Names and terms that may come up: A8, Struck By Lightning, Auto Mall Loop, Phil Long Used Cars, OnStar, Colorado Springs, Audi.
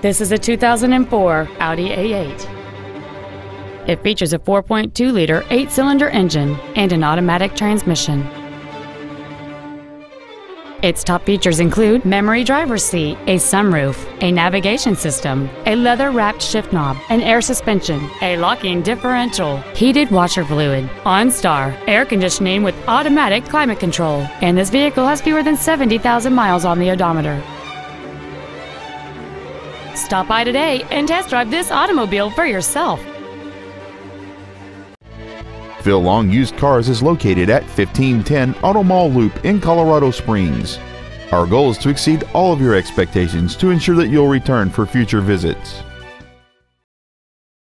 This is a 2004 Audi A8. It features a 4.2-liter 8-cylinder engine and an automatic transmission. Its top features include memory driver's seat, a sunroof, a navigation system, a leather-wrapped shift knob, an air suspension, a locking differential, heated washer fluid, OnStar, air conditioning with automatic climate control, and this vehicle has fewer than 70,000 miles on the odometer. Stop by today and test drive this automobile for yourself. Phil Long Used Cars is located at 1510 Auto Mall Loop in Colorado Springs. Our goal is to exceed all of your expectations to ensure that you'll return for future visits.